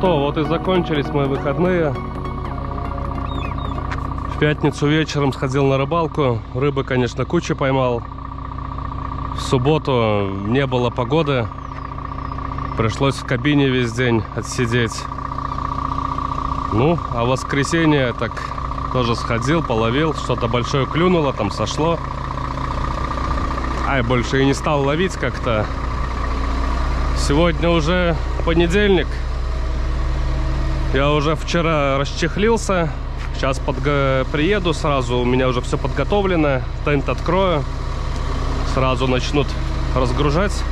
что, вот и закончились мои выходные. В пятницу вечером сходил на рыбалку. Рыбы, конечно, кучу поймал. В субботу не было погоды. Пришлось в кабине весь день отсидеть. Ну, а в воскресенье так тоже сходил, половил. Что-то большое клюнуло, там сошло. Ай, больше и не стал ловить как-то. Сегодня уже понедельник. Я уже вчера расчехлился. Сейчас приеду сразу. У меня уже все подготовлено. Тент открою. Сразу начнут разгружать.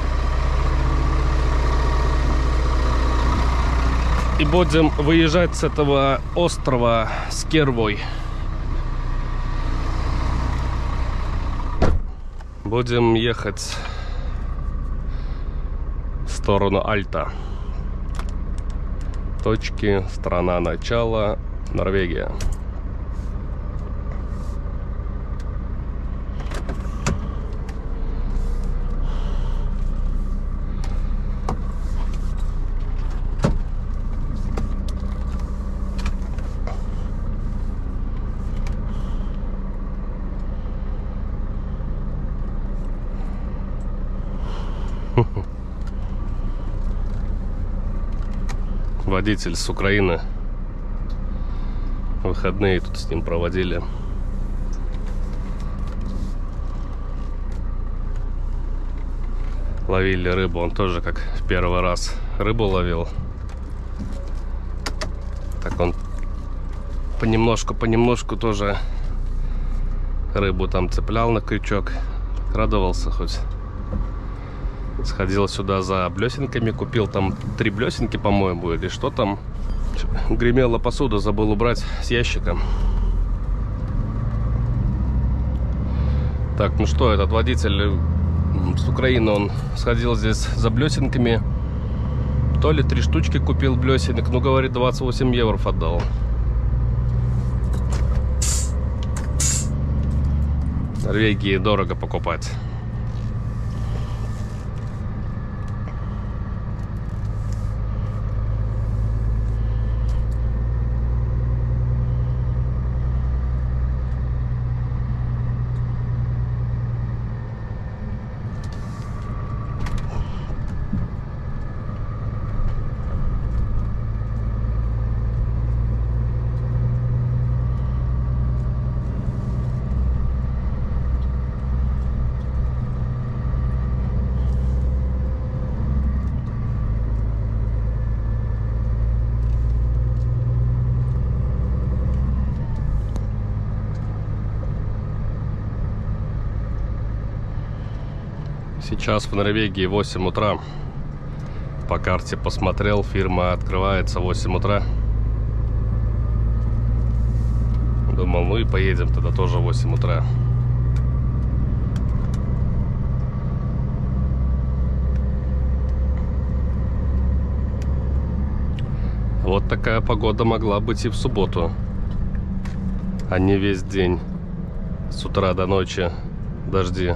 И будем выезжать с этого острова, с Кервой. Будем ехать в сторону Альта. Точки, страна начала, Норвегия. Водитель с Украины. Выходные тут с ним проводили. Ловили рыбу. Он тоже как в первый раз рыбу ловил. Так он понемножку тоже рыбу там цеплял на крючок. Радовался хоть. Сходил сюда за блесенками, купил там 3 блесенки, по-моему, или что там. Гремела посуда, забыл убрать с ящика. Так, ну что, этот водитель с Украины, он сходил здесь за блесенками. То ли 3 штучки купил блесенок, ну, говорит, 28 евро отдал. В Норвегии дорого покупать. Сейчас в Норвегии 8 утра. По карте посмотрел, фирма открывается в 8 утра. Думал, ну и поедем тогда тоже в 8 утра. Вот такая погода могла быть и в субботу. А не весь день. С утра до ночи дожди.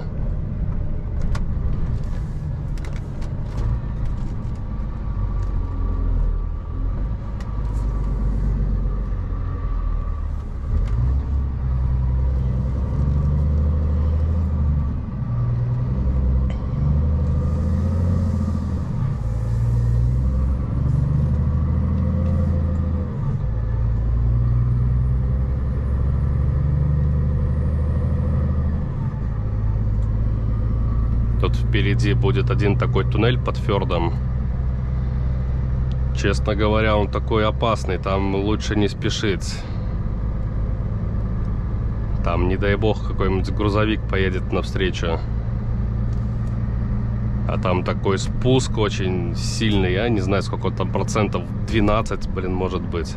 Впереди будет один такой туннель под Фердом. Честно говоря, он такой опасный. Там лучше не спешить. Там, не дай бог, какой-нибудь грузовик поедет навстречу. А там такой спуск очень сильный. Я не знаю, сколько он там процентов. 12, блин, может быть.